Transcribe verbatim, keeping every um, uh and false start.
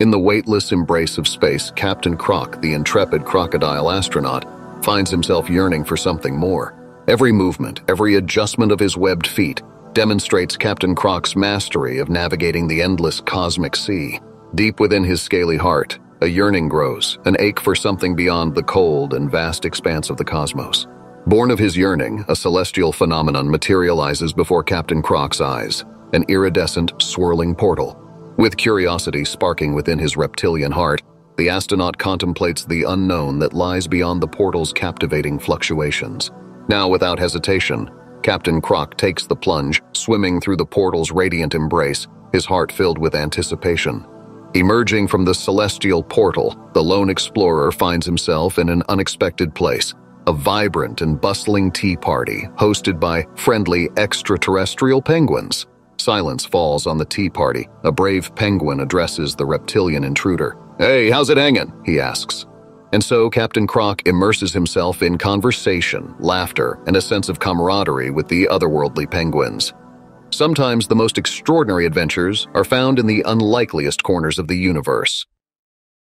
In the weightless embrace of space, Captain Croc, the intrepid crocodile astronaut, finds himself yearning for something more. Every movement, every adjustment of his webbed feet demonstrates Captain Croc's mastery of navigating the endless cosmic sea. Deep within his scaly heart, a yearning grows, an ache for something beyond the cold and vast expanse of the cosmos. Born of his yearning, a celestial phenomenon materializes before Captain Croc's eyes, an iridescent, swirling portal. With curiosity sparking within his reptilian heart, the astronaut contemplates the unknown that lies beyond the portal's captivating fluctuations. Now, without hesitation, Captain Croc takes the plunge, swimming through the portal's radiant embrace, his heart filled with anticipation. Emerging from the celestial portal, the lone explorer finds himself in an unexpected place, a vibrant and bustling tea party hosted by friendly extraterrestrial penguins. Silence falls on the tea party. A brave penguin addresses the reptilian intruder. "Hey, how's it hangin'?" he asks. And so Captain Croc immerses himself in conversation, laughter, and a sense of camaraderie with the otherworldly penguins. Sometimes the most extraordinary adventures are found in the unlikeliest corners of the universe.